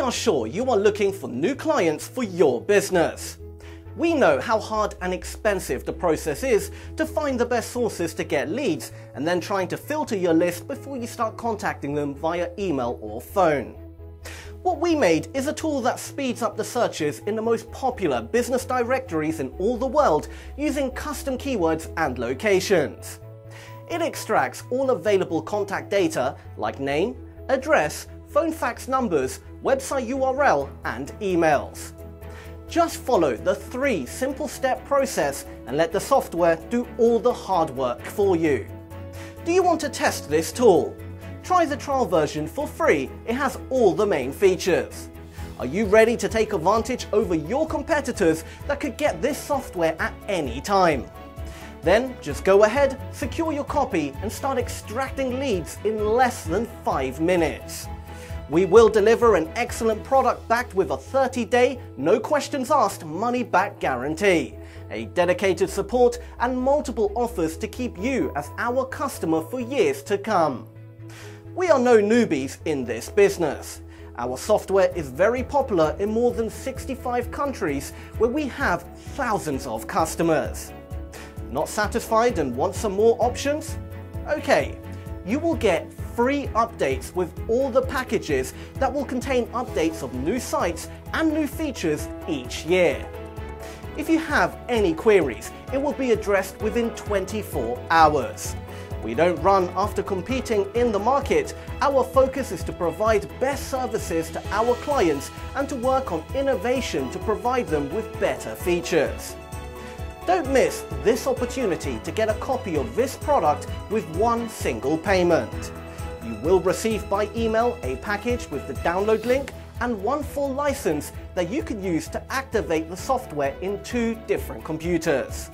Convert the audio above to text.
we are sure you are looking for new clients for your business. We know how hard and expensive the process is to find the best sources to get leads and then trying to filter your list before you start contacting them via email or phone. What we made is a tool that speeds up the searches in the most popular business directories in all the world using custom keywords and locations. It extracts all available contact data like name, address, phone fax numbers, website URL and emails. Just follow the 3 simple step process and let the software do all the hard work for you. Do you want to test this tool? Try the trial version for free, it has all the main features. Are you ready to take advantage over your competitors that could get this software at any time? Then just go ahead, secure your copy and start extracting leads in less than 5 minutes. We will deliver an excellent product backed with a 30-day, no questions asked money-back guarantee, a dedicated support and multiple offers to keep you as our customer for years to come. We are no newbies in this business. Our software is very popular in more than 65 countries where we have thousands of customers. Not satisfied and want some more options? Okay, you will get free updates with all the packages that will contain updates of new sites and new features each year. If you have any queries, it will be addressed within 24 hours. We don't run after competing in the market. Our focus is to provide best services to our clients and to work on innovation to provide them with better features. Don't miss this opportunity to get a copy of this product with one single payment. You will receive by email a package with the download link and one full license that you can use to activate the software in 2 different computers.